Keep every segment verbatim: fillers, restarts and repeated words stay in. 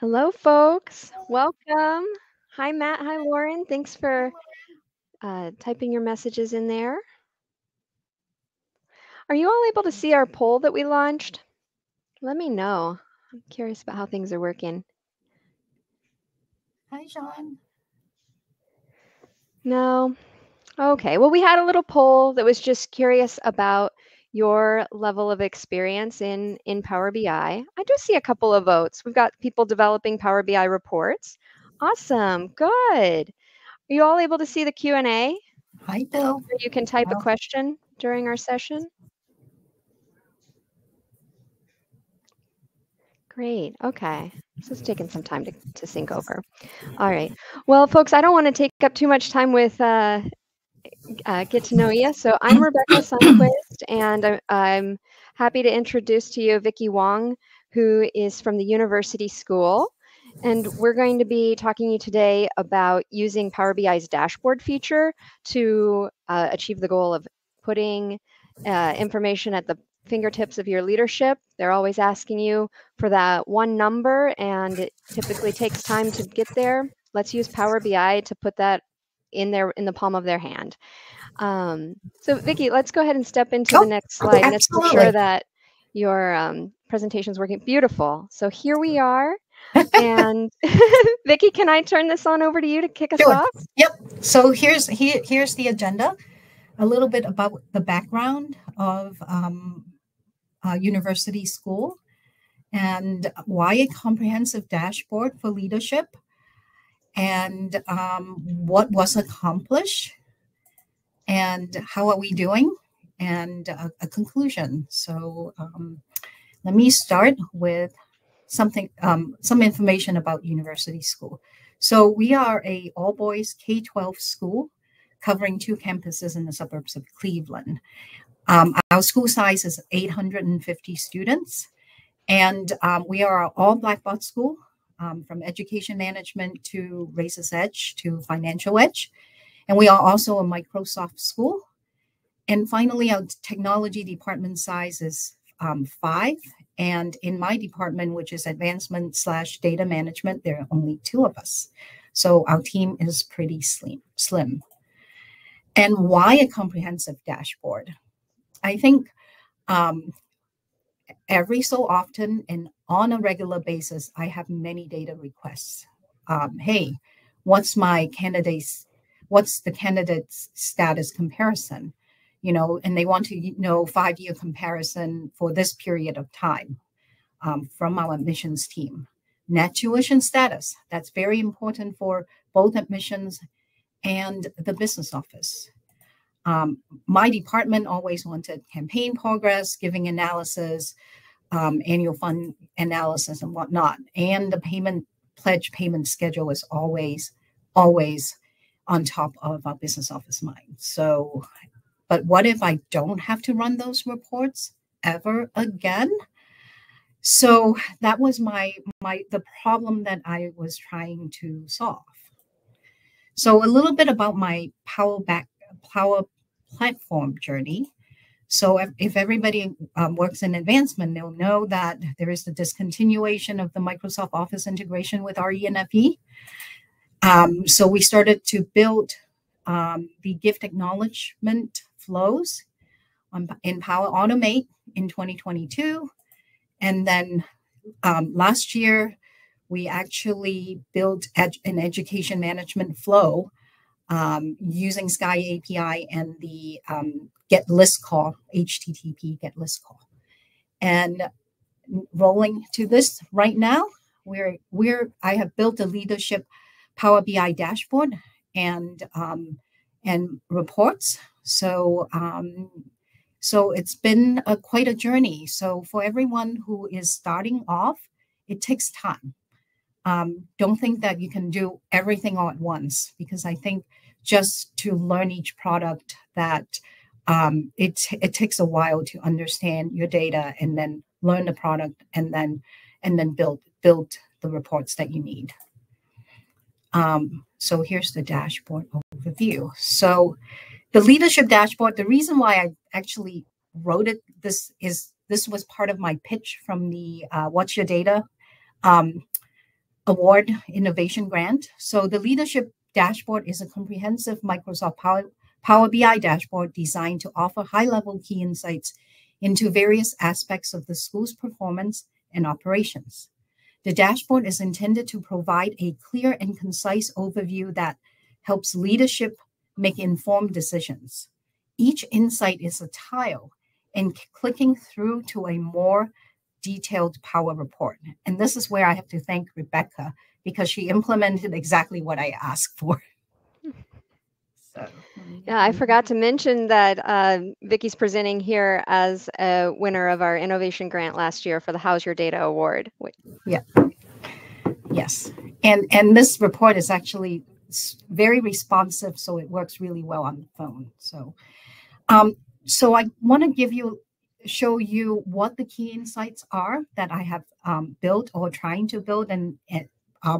Hello, folks. Welcome. Hi, Matt. Hi, Lauren. Thanks for uh, typing your messages in there. Are you all able to see our poll that we launched? Let me know. I'm curious about how things are working. Hi, Sean. No. Okay. Well, we had a little poll that was just curious about your level of experience in, in Power B I. I do see a couple of votes. We've got people developing Power B I reports. Awesome, good. Are you all able to see the Q and A? Hi, Bill. You can type a question during our session. Great, okay. So it's taking some time to, to sync over. All right, well, folks, I don't wanna take up too much time with uh, Uh, get to know you. So I'm Rebecca Sundquist, and I'm, I'm happy to introduce to you Vicky Wong, who is from the University School. And we're going to be talking to you today about using Power B I's dashboard feature to uh, achieve the goal of putting uh, information at the fingertips of your leadership. They're always asking you for that one number, and it typically takes time to get there. Let's use Power B I to put that in their in the palm of their hand. Um, so Vicky, let's go ahead and step into oh, the next slide. Absolutely. Let's make sure that your um, presentation is working. Beautiful. So here we are. And Vicky, can I turn this on over to you to kick us sure. off? Yep. So here's here, here's the agenda. A little bit about the background of um, uh, University School and why a comprehensive dashboard for leadership. And um, what was accomplished, and how are we doing, and a, a conclusion. So um, let me start with something, um, some information about University School. So we are a all-boys K twelve school covering two campuses in the suburbs of Cleveland. Um, our school size is eight hundred fifty students, and um, we are an all Blackbaud school. Um, from Education Management to Raiser's Edge to Financial Edge. And we are also a Microsoft school. And finally, our technology department size is um, five. And in my department, which is advancement slash data management, there are only two of us. So our team is pretty slim. slim. And why a comprehensive dashboard? I think um, every so often and on a regular basis, I have many data requests. Um, hey, what's my candidate's, what's the candidate's status comparison? You know, and they want to know five-year comparison for this period of time um, from our admissions team. Net tuition status, that's very important for both admissions and the business office. Um, my department always wanted campaign progress, giving analysis, um, annual fund analysis and whatnot. And the payment pledge payment schedule is always, always on top of our business office mind. So, but what if I don't have to run those reports ever again? So that was my, my, the problem that I was trying to solve. So a little bit about my Power back, Power platform journey. So if, if everybody um, works in advancement, they'll know that there is the discontinuation of the Microsoft Office integration with R E N F E. Um, so we started to build um, the gift acknowledgement flows on, in Power Automate in twenty twenty-two. And then um, last year, we actually built ed- an education management flow Um, using Sky A P I and the um, get list call, H T T P get list call. And rolling to this right now, we're, we're, I have built a leadership Power B I dashboard and, um, and reports. So, um, so it's been a, quite a journey. So for everyone who is starting off, it takes time. Um, don't think that you can do everything all at once, because I think just to learn each product that um, it, it takes a while to understand your data and then learn the product and then and then build build the reports that you need. Um, so here's the dashboard overview. So the leadership dashboard, the reason why I actually wrote it, this is this was part of my pitch from the uh, What's Your Data? Um, Award Innovation Grant. So the Leadership Dashboard is a comprehensive Microsoft Power, Power B I dashboard designed to offer high-level key insights into various aspects of the school's performance and operations. The dashboard is intended to provide a clear and concise overview that helps leadership make informed decisions. Each insight is a tile and clicking through to a more detailed Power report. And this is where I have to thank Rebecca because she implemented exactly what I asked for. So. Yeah, I forgot to mention that uh, Vicky's presenting here as a winner of our innovation grant last year for the How's Your Data Award. Wait. Yeah. Yes. And, and this report is actually very responsive, so it works really well on the phone. So, um, so I want to give you, show you what the key insights are that I have um, built or trying to build, and, and uh,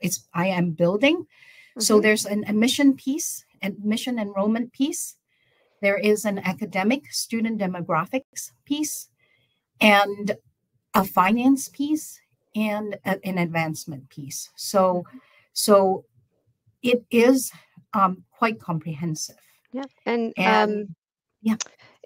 it's I am building. Mm-hmm. So there's an admission piece. Admission enrollment piece, there is an academic student demographics piece, and a finance piece, and a, an advancement piece. So, so it is um, quite comprehensive. Yeah, and, and um, yeah,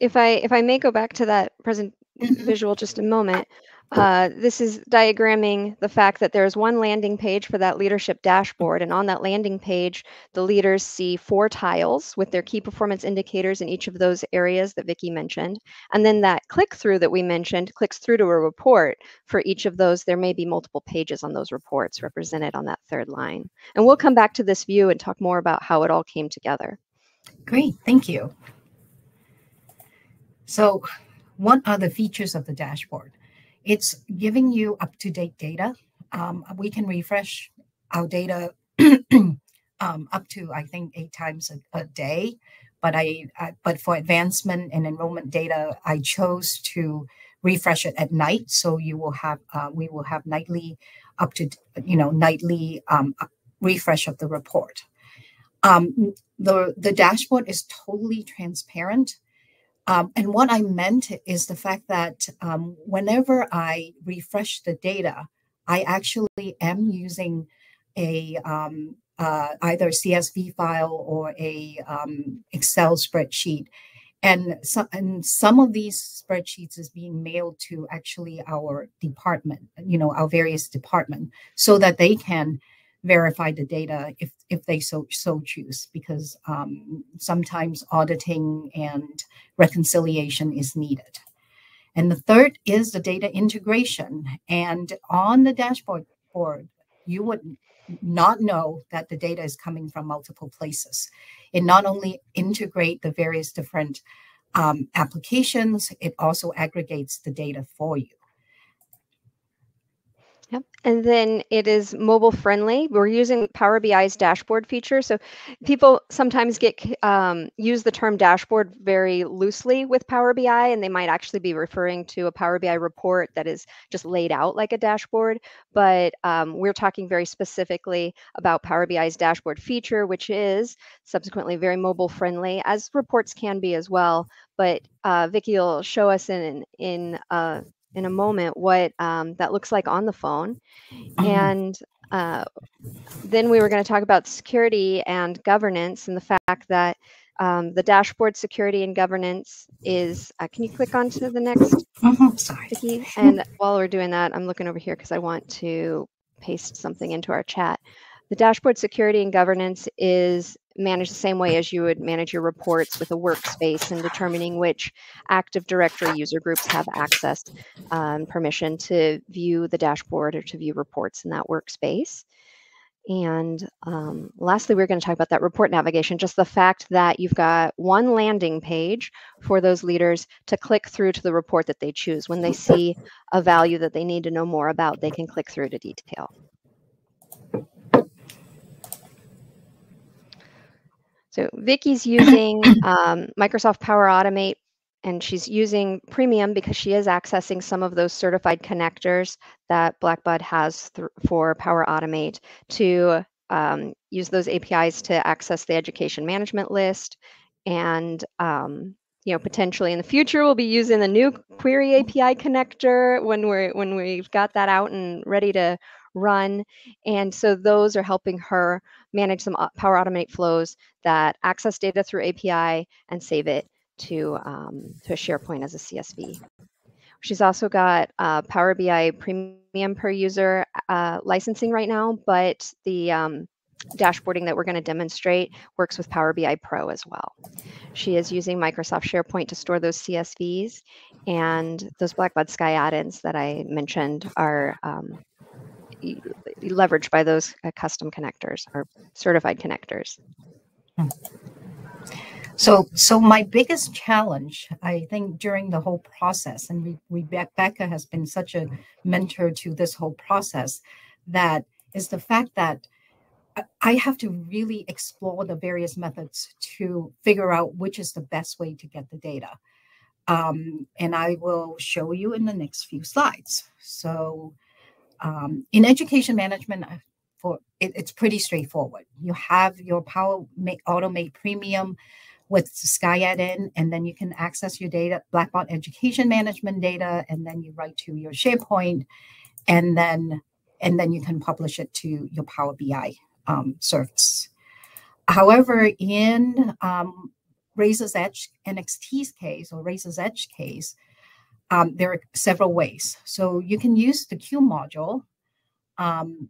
if I if I may go back to that present visual just a moment. Uh, this is diagramming the fact that there's one landing page for that leadership dashboard, and on that landing page, the leaders see four tiles with their key performance indicators in each of those areas that Vicky mentioned. And then that click through that we mentioned clicks through to a report for each of those. There may be multiple pages on those reports represented on that third line. And we'll come back to this view and talk more about how it all came together. Great, thank you. So what are the features of the dashboard? It's giving you up-to-date data. Um, we can refresh our data um, up to, I think, eight times a, a day. But I, I, but for advancement and enrollment data, I chose to refresh it at night. So you will have, uh, we will have nightly up to, you know, nightly um, refresh of the report. Um, the the dashboard is totally transparent. Um, and what I meant is the fact that um, whenever I refresh the data, I actually am using a um, uh, either a C S V file or a um, Excel spreadsheet, and so, and some of these spreadsheets is being mailed to actually our department, you know, our various department, so that they can verify the data if if they so so choose, because um, sometimes auditing and reconciliation is needed. And the third is the data integration. And on the dashboard board, you would not know that the data is coming from multiple places. It not only integrates the various different um, applications, it also aggregates the data for you. Yep. And then it is mobile friendly. We're using Power B I's dashboard feature. So people sometimes get um, use the term dashboard very loosely with Power B I, and they might actually be referring to a Power B I report that is just laid out like a dashboard. But um, we're talking very specifically about Power B I's dashboard feature, which is subsequently very mobile friendly, as reports can be as well. But uh, Vicky will show us in, in uh, in a moment what um, that looks like on the phone. And uh, then we were going to talk about security and governance, and the fact that um, the dashboard security and governance is, uh, can you click on to the next? Oh, sorry. Vicky? And while we're doing that, I'm looking over here because I want to paste something into our chat. The dashboard security and governance is managed the same way as you would manage your reports with a workspace, and determining which Active Directory user groups have access and um, permission to view the dashboard or to view reports in that workspace. And um, lastly, we're going to talk about that report navigation, just the fact that you've got one landing page for those leaders to click through to the report that they choose. When they see a value that they need to know more about, they can click through to detail. So Vicky's using um, Microsoft Power Automate, and she's using Premium because she is accessing some of those certified connectors that Blackbaud has for Power Automate to um, use those A P Is to access the education management list. And um, you know, potentially in the future, we'll be using the new Query A P I connector when we're when we've got that out and ready to run. And so those are helping her manage some Power Automate flows that access data through A P I and save it to, um, to SharePoint as a C S V. She's also got uh, Power B I premium per user uh, licensing right now, but the um, dashboarding that we're going to demonstrate works with Power B I Pro as well. She is using Microsoft SharePoint to store those C S Vs, and those Blackbaud S K Y add-ins that I mentioned are um, leveraged by those uh, custom connectors or certified connectors. Hmm. So, so my biggest challenge, I think, during the whole process, and we, we Rebecca has been such a mentor to this whole process, that is the fact that I have to really explore the various methods to figure out which is the best way to get the data. Um, and I will show you in the next few slides. So um, in education management, for it, it's pretty straightforward. You have your Power Automate Premium with Sky add-in, and then you can access your data, Blackbaud Education Management data, and then you write to your SharePoint, and then and then you can publish it to your Power B I um, service. However, in um, Raiser's Edge N X T's case, or Raiser's Edge case, um, there are several ways. So you can use the Q module um,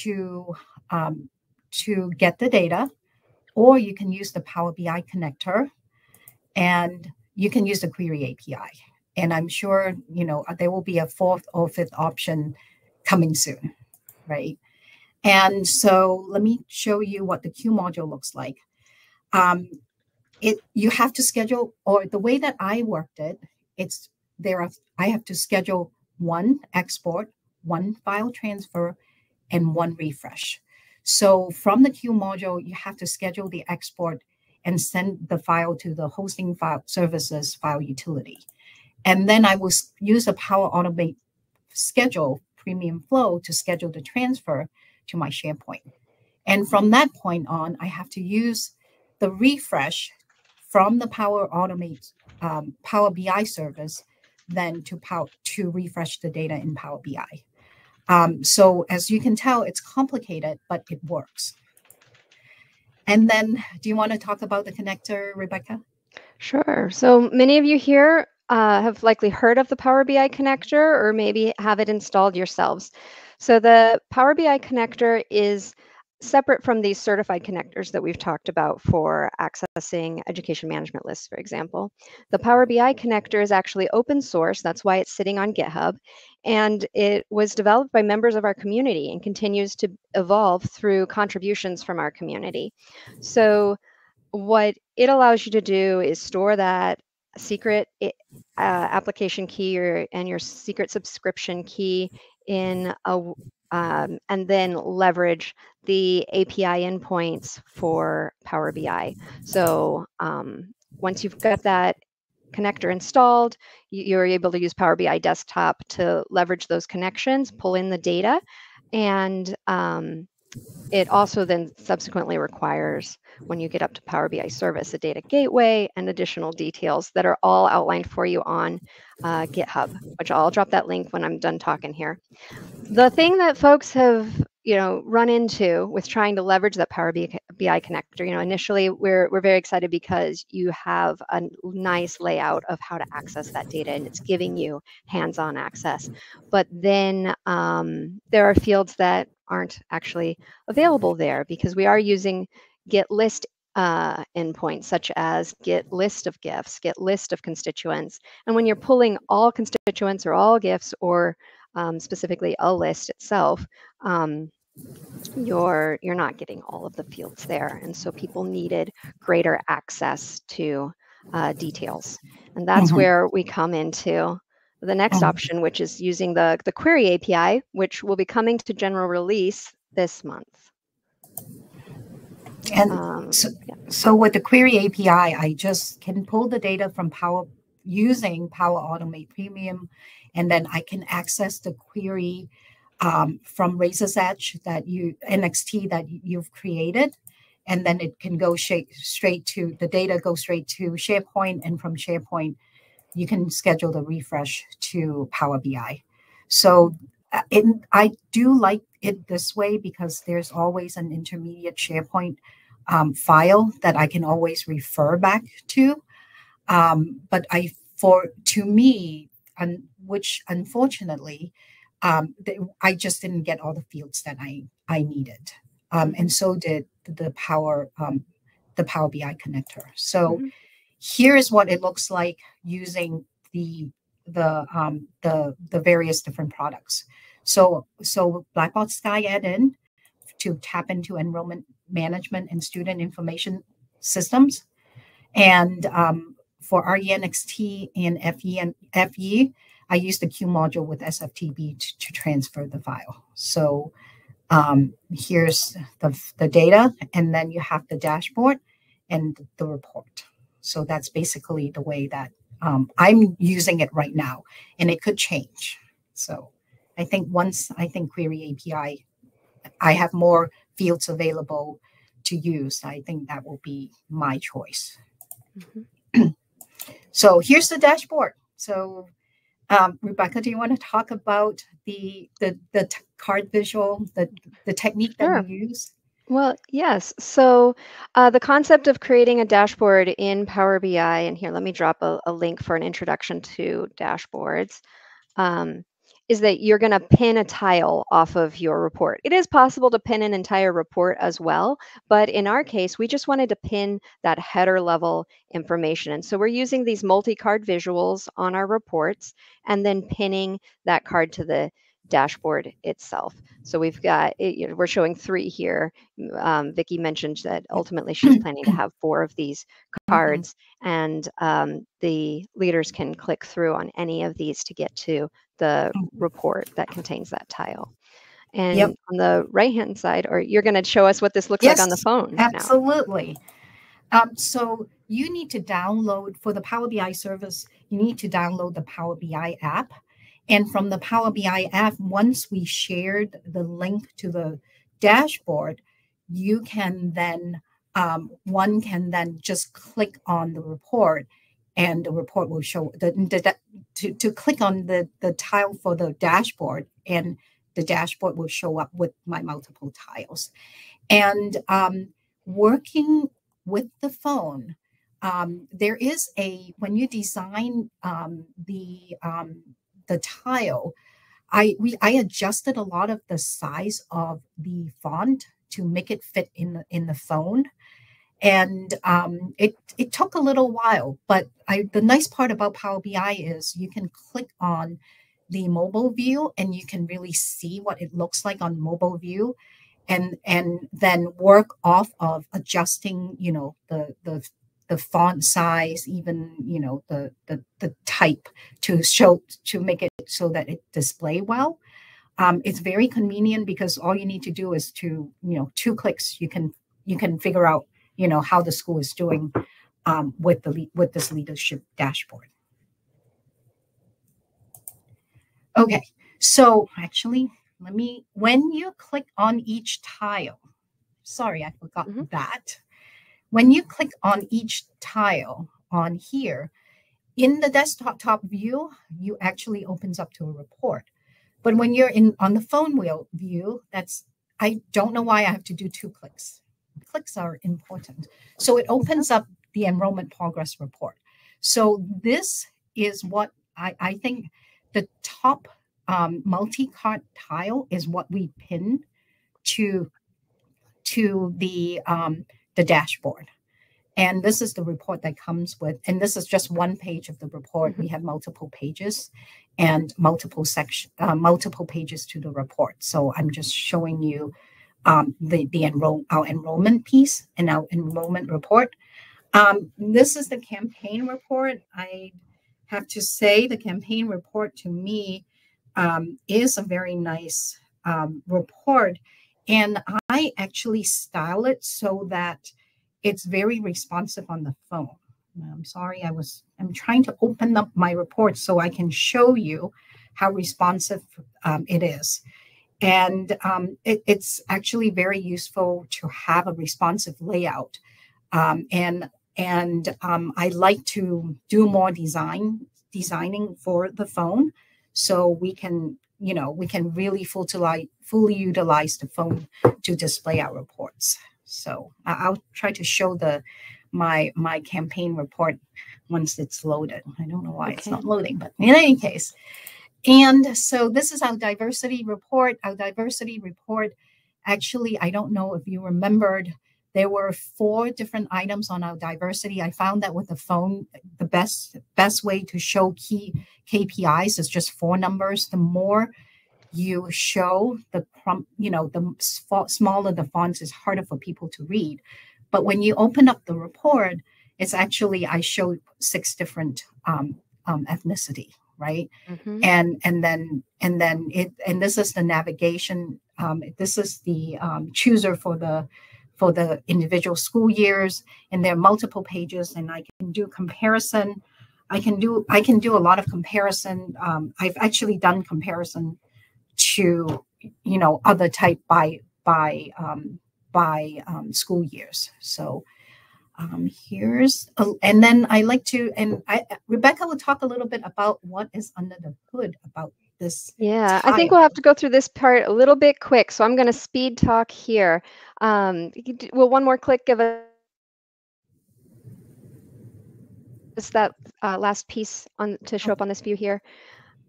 to um, to get the data, or you can use the Power B I connector, and you can use the Query A P I. And I'm sure, you know, there will be a fourth or fifth option coming soon, right? And so let me show you what the Q module looks like. Um, it you have to schedule, or the way that I worked it, it's there are, I have to schedule one export, one file transfer, and one refresh. So from the Q module, you have to schedule the export and send the file to the hosting file services file utility. And then I will use a Power Automate schedule premium flow to schedule the transfer to my SharePoint. And from that point on, I have to use the refresh from the Power Automate um, Power B I service then to, power, to refresh the data in Power B I. Um, so as you can tell, it's complicated, but it works. And then do you want to talk about the connector, Rebecca? Sure. So many of you here uh, have likely heard of the Power B I connector, or maybe have it installed yourselves. So the Power B I connector is separate from these certified connectors that we've talked about for accessing education management lists, for example. The Power B I connector is actually open source. That's why it's sitting on GitHub. And it was developed by members of our community and continues to evolve through contributions from our community. So what it allows you to do is store that secret uh, application key or, and your secret subscription key in a Um, and then leverage the A P I endpoints for Power B I. So um, once you've got that connector installed, you're able to use Power B I Desktop to leverage those connections, pull in the data, and um, it also then subsequently requires, when you get up to Power B I Service, a data gateway and additional details that are all outlined for you on uh, GitHub, which I'll drop that link when I'm done talking here. The thing that folks have, you know, run into with trying to leverage that Power B I connector, you know, initially we're, we're very excited because you have a nice layout of how to access that data and it's giving you hands-on access. But then um, there are fields that aren't actually available there because we are using Git list uh, endpoints such as Git list of gifts, Git list of constituents. And when you're pulling all constituents or all gifts or um, specifically a list itself, um, you're you're not getting all of the fields there. And so people needed greater access to uh, details. And that's mm-hmm. where we come into the next mm-hmm. option, which is using the, the Query A P I, which will be coming to general release this month. And um, so, yeah. so with the Query A P I, I just can pull the data from Power using Power Automate Premium, and then I can access the query um, from Raiser's Edge that you N X T that you've created, and then it can go straight to the data, go straight to SharePoint, and from SharePoint, you can schedule the refresh to Power B I. So it, I do like it this way because there's always an intermediate SharePoint um, file that I can always refer back to. Um, but I, for to me, and which unfortunately, um, they, I just didn't get all the fields that I I needed, um, and so did the Power um, the Power B I connector. So mm-hmm. here is what it looks like using the the um, the the various different products. So so Blackbaud S K Y add-in to tap into enrollment management and student information systems, and um, for R E N X T and F E, and F E, I use the Q module with S F T P to, to transfer the file. So um, here's the, the data, and then you have the dashboard and the report. So that's basically the way that um, I'm using it right now, and it could change. So I think once I think Query A P I, I have more fields available to use. I think that will be my choice. Mm-hmm. So here's the dashboard. So um, Rebecca, do you want to talk about the the, the card visual, the, the technique that Sure. we use? Well, yes. So uh, the concept of creating a dashboard in Power B I, and here, let me drop a, a link for an introduction to dashboards, um, is that you're going to pin a tile off of your report. It is possible to pin an entire report as well, but in our case, we just wanted to pin that header level information. And so we're using these multi-card visuals on our reports and then pinning that card to the dashboard itself. So we've got, you know, we're showing three here. Um, Vicky mentioned that ultimately she's planning to have four of these cards, mm-hmm. and um, the leaders can click through on any of these to get to the report that contains that tile. And yep. on the right-hand side, or you're going to show us what this looks yes, like on the phone. Absolutely. Now. Um, so you need to download, for the Power B I service, you need to download the Power B I app. And from the Power B I app, once we shared the link to the dashboard, you can then, um, one can then just click on the report, and the report will show, the, the, to, to click on the, the tile for the dashboard, and the dashboard will show up with my multiple tiles. And um, working with the phone, um, there is a, when you design um, the, um, the tile, I we I adjusted a lot of the size of the font to make it fit in the, in the phone, and um, it it took a little while. But I, the nice part about Power B I is you can click on the mobile view, and you can really see what it looks like on mobile view, and and then work off of adjusting, you know, the the. the font size, even, you know, the, the, the type to show, to make it so that it display well. Um, it's very convenient because all you need to do is to, you know, two clicks, you can, you can figure out, you know, how the school is doing um, with the, with this leadership dashboard. Okay. So actually, let me, when you click on each tile, sorry, I forgot mm-hmm. that. When you click on each tile on here, in the desktop top view, you actually opens up to a report. But when you're in on the phone wheel view, that's, I don't know why I have to do two clicks. Clicks are important. So it opens up the enrollment progress report. So this is what I, I think the top um, multi-card tile is what we pin to, to the... Um, the dashboard. And this is the report that comes with, and this is just one page of the report. We have multiple pages and multiple section, uh, multiple pages to the report. So I'm just showing you um, the, the enroll, our enrollment piece and our enrollment report. Um, this is the campaign report. I have to say the campaign report to me um, is a very nice um, report. And I actually style it so that it's very responsive on the phone. I'm sorry, I was, I'm trying to open up my report so I can show you how responsive um, it is. And um, it, it's actually very useful to have a responsive layout. Um, and and um, I like to do more design, designing for the phone so we can you know, we can really fully, fully utilize the phone to display our reports. So I'll try to show the my my campaign report once it's loaded. I don't know why okay. it's not loading, but in any case. And so this is our diversity report. Our diversity report, actually, I don't know if you remembered, there were four different items on our diversity. I found that with the phone, the best best way to show key K P Is is just four numbers. The more you show, the you know, the smaller the fonts is harder for people to read. But when you open up the report, it's actually, I showed six different um, um, ethnicity, right? Mm-hmm. And and then and then it and this is the navigation. Um, this is the um, chooser for the for the individual school years, and there are multiple pages. And I can do comparison. I can do I can do a lot of comparison. Um, I've actually done comparison to you know other type by by. Um, by um, school years. So um, here's, a, and then I like to, and I, Rebecca will talk a little bit about what is under the hood about this. Yeah, tile. I think we'll have to go through this part a little bit quick. So I'm going to speed talk here. Um, will one more click give us that uh, last piece on to show up on this view here?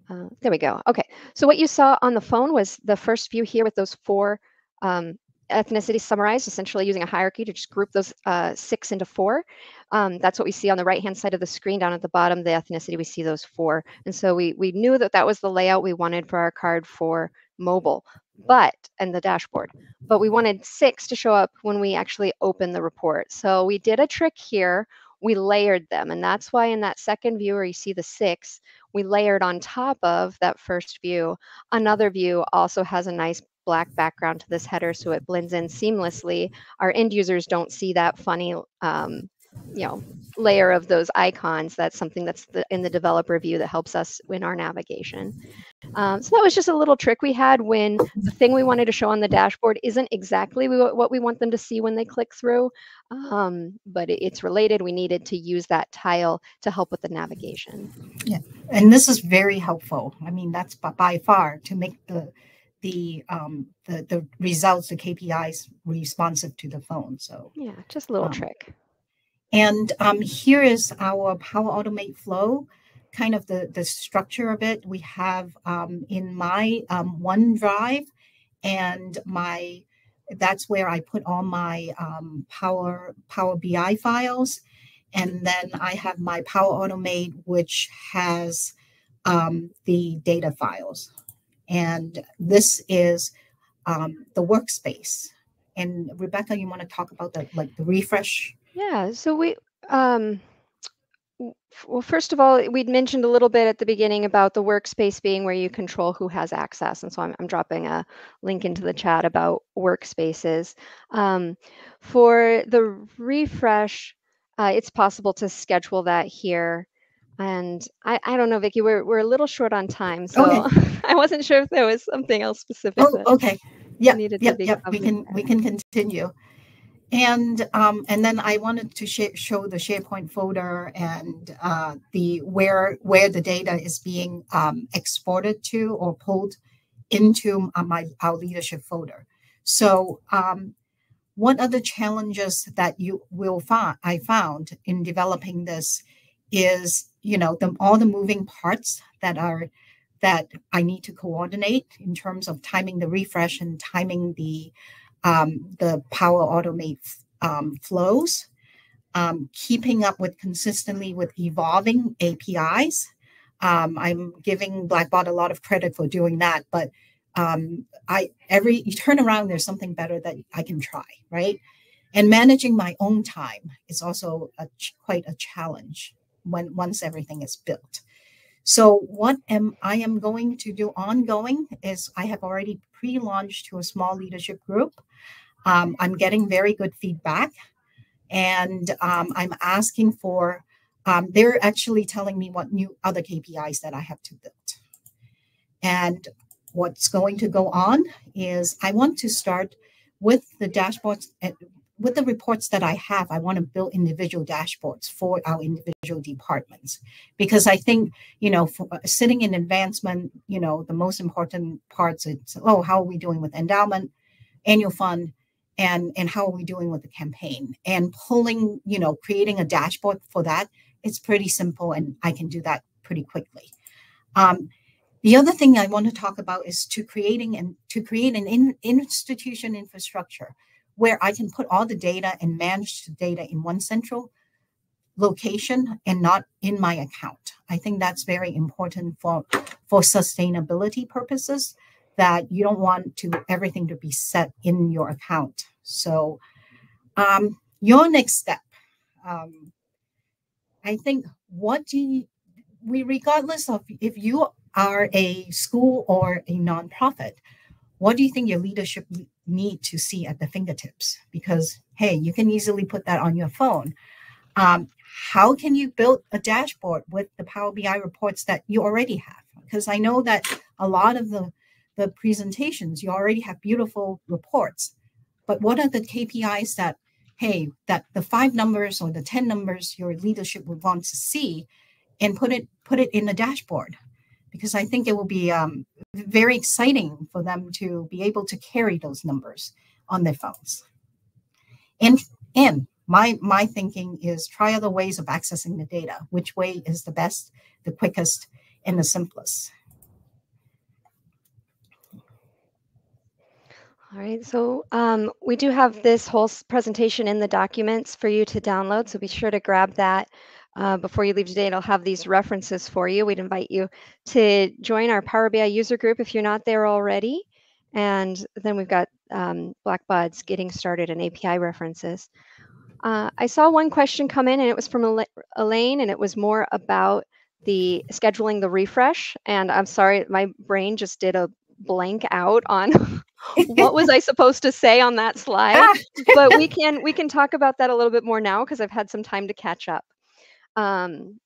Uh, there we go. Okay. So what you saw on the phone was the first view here with those four um, ethnicity summarized, essentially using a hierarchy to just group those uh, six into four. Um, that's what we see on the right-hand side of the screen. Down at the bottom, the ethnicity, we see those four. And so we, we knew that that was the layout we wanted for our card for mobile, but, and the dashboard. But we wanted six to show up when we actually open the report. So we did a trick here. We layered them. And that's why in that second view where you see the six, we layered on top of that first view. Another view also has a nice black background to this header, so it blends in seamlessly. Our end users don't see that funny, um, you know, layer of those icons. That's something that's the, in the developer view that helps us in our navigation. Um, so that was just a little trick we had when the thing we wanted to show on the dashboard isn't exactly what we want them to see when they click through, um, but it's related. We needed to use that tile to help with the navigation. Yeah, and this is very helpful. I mean, that's by far to make the The, um, the the results, the K P Is responsive to the phone. So yeah, just a little um, trick. And um, here is our Power Automate flow, kind of the, the structure of it. We have um, in my um, OneDrive and my, that's where I put all my um, Power, Power B I files. And then I have my Power Automate, which has um, the data files. And this is um, the workspace. And Rebecca, you want to talk about the like the refresh? Yeah. So we, um, well, first of all, we'd mentioned a little bit at the beginning about the workspace being where you control who has access. And so I'm, I'm dropping a link into the chat about workspaces. Um, for the refresh, uh, it's possible to schedule that here. And I, I don't know, Vicky, we're, we're a little short on time. So okay. I wasn't sure if there was something else specific. Oh, okay. Yeah, needed yep, to be yep. we can we can continue. And um, and then I wanted to sh show the SharePoint folder and uh, the where where the data is being um, exported to or pulled into my our leadership folder. So um, what are the challenges that you will find? I found in developing this is you know the, all the moving parts that are that I need to coordinate in terms of timing the refresh and timing the um, the Power Automate um, flows, um, keeping up with consistently with evolving A P Is. Um, I'm giving Blackbaud a lot of credit for doing that, but um, I every you turn around there's something better that I can try, right? And managing my own time is also a, quite a challenge when once everything is built. So what am I am going to do ongoing is I have already pre-launched to a small leadership group. Um, I'm getting very good feedback, and um, I'm asking for, um, they're actually telling me what new other K P Is that I have to build. And what's going to go on is I want to start with the dashboards with the reports that I have, I want to build individual dashboards for our individual departments, because I think, you know, for sitting in advancement, you know, the most important parts is, oh, how are we doing with endowment, annual fund, and, and how are we doing with the campaign? And pulling, you know, creating a dashboard for that, it's pretty simple, and I can do that pretty quickly. Um, the other thing I want to talk about is to creating and to create an in, institution infrastructure where I can put all the data and manage the data in one central location and not in my account. I think that's very important for, for sustainability purposes, that you don't want to everything to be set in your account. So um, your next step, um, I think, what do you, we, regardless of if you are a school or a nonprofit, what do you think your leadership need to see at the fingertips? Because, hey, you can easily put that on your phone. Um, how can you build a dashboard with the Power B I reports that you already have? Because I know that a lot of the the presentations, you already have beautiful reports, but what are the K P Is that, hey, that the five numbers or the ten numbers your leadership would want to see, and put it put it in a dashboard? Because I think it will be um, very exciting for them to be able to carry those numbers on their phones. And, and my, my thinking is try other ways of accessing the data. Which way is the best, the quickest, and the simplest? All right, so um, we do have this whole presentation in the documents for you to download, so be sure to grab that uh, before you leave today, and I'll have these references for you. We'd invite you to join our Power B I user group if you're not there already, and then we've got um, Blackbaud's Getting Started and A P I references. Uh, I saw one question come in, and it was from Elaine, and it was more about the scheduling the refresh, and I'm sorry, my brain just did a blank out on what was I supposed to say on that slide, but we can we can talk about that a little bit more now because I've had some time to catch up. Um,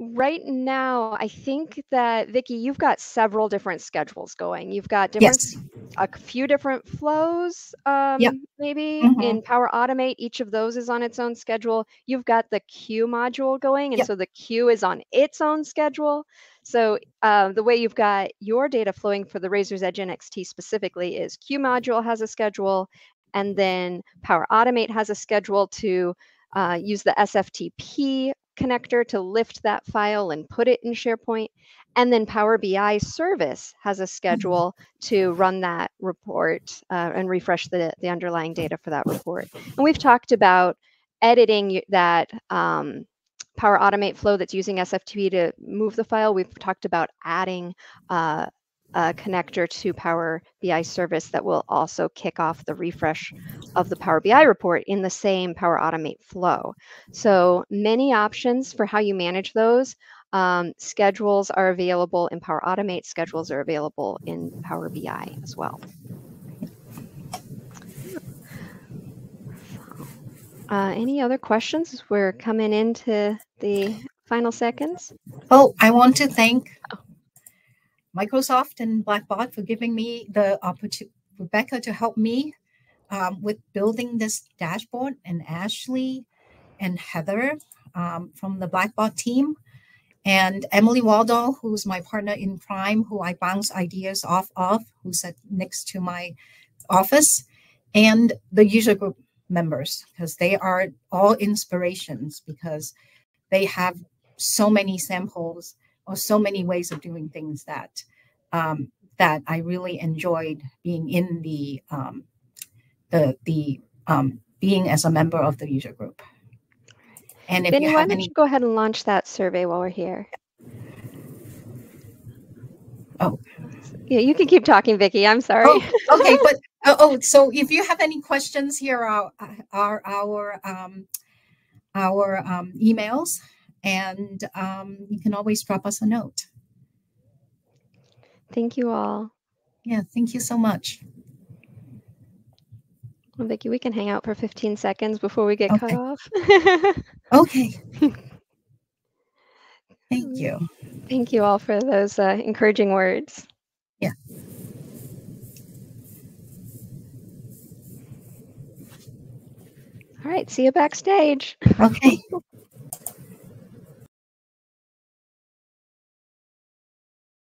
right now, I think that Vicky, you've got several different schedules going. You've got different, yes. a few different flows, um, yep. maybe mm-hmm. in Power Automate. Each of those is on its own schedule. You've got the queue module going, and yep. so the queue is on its own schedule. So uh, the way you've got your data flowing for the Raiser's Edge N X T specifically is Q module has a schedule, and then Power Automate has a schedule to uh, use the S F T P connector to lift that file and put it in SharePoint. And then Power B I service has a schedule to run that report uh, and refresh the, the underlying data for that report. And we've talked about editing that um, Power Automate flow that's using S F T P to move the file. We've talked about adding uh, a connector to Power B I service that will also kick off the refresh of the Power B I report in the same Power Automate flow. So many options for how you manage those. Um, schedules are available in Power Automate. Schedules are available in Power B I as well. Uh, any other questions? We're coming into the final seconds. Oh, I want to thank Microsoft and Blackbaud for giving me the opportunity, Rebecca, to help me um, with building this dashboard, and Ashley and Heather um, from the Blackbaud team, and Emily Waldall, who's my partner in crime, who I bounce ideas off of, who's at next to my office, and the user group members, because they are all inspirations, because they have so many samples or so many ways of doing things that um, that I really enjoyed being in the um, the the um, being as a member of the user group. And if Benny, you have why don't any... you go ahead and launch that survey while we're here? Oh, yeah, you can keep talking, Vicky. I'm sorry. Oh, okay, but. Oh, so if you have any questions, here are, are our um, our um, emails, and um, you can always drop us a note. Thank you all. Yeah, thank you so much. Well, Vicky, we can hang out for fifteen seconds before we get okay. cut off. Okay. Thank you. Thank you all for those uh, encouraging words. Yeah. All right, see you backstage. Okay.